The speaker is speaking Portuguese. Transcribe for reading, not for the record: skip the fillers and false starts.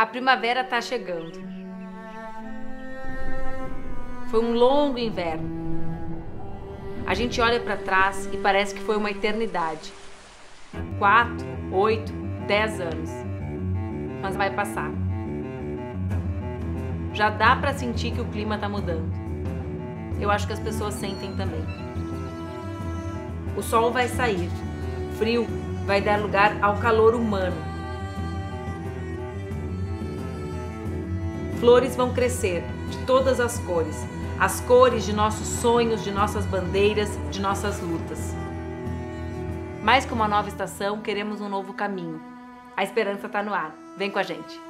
A primavera está chegando. Foi um longo inverno. A gente olha para trás e parece que foi uma eternidade. 4, 8, 10 anos. Mas vai passar. Já dá para sentir que o clima está mudando. Eu acho que as pessoas sentem também. O sol vai sair. Frio vai dar lugar ao calor humano. Flores vão crescer de todas as cores. As cores de nossos sonhos, de nossas bandeiras, de nossas lutas. Mais que uma nova estação, queremos um novo caminho. A esperança está no ar. Vem com a gente!